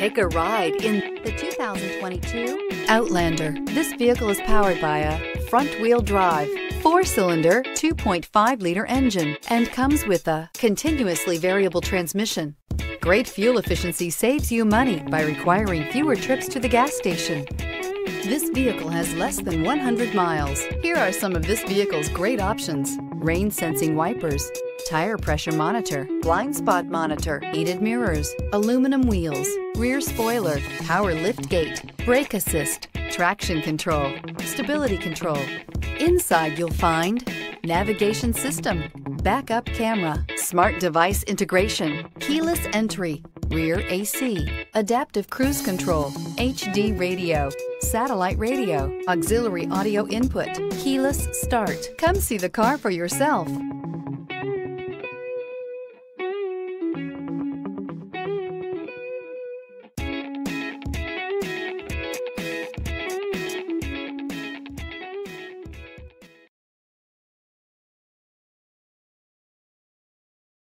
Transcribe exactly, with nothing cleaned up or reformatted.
Take a ride in the two thousand twenty-two Outlander. This vehicle is powered by a front-wheel drive, four-cylinder, two point five liter engine, and comes with a continuously variable transmission. Great fuel efficiency saves you money by requiring fewer trips to the gas station. This vehicle has less than one hundred miles. Here are some of this vehicle's great options: rain sensing wipers, tire pressure monitor, blind spot monitor, heated mirrors, aluminum wheels, rear spoiler, power lift gate, brake assist, traction control, stability control. Inside you'll find navigation system, backup camera, smart device integration, keyless entry, rear A C, adaptive cruise control, H D radio, satellite radio, auxiliary audio input, keyless start. Come see the car for yourself.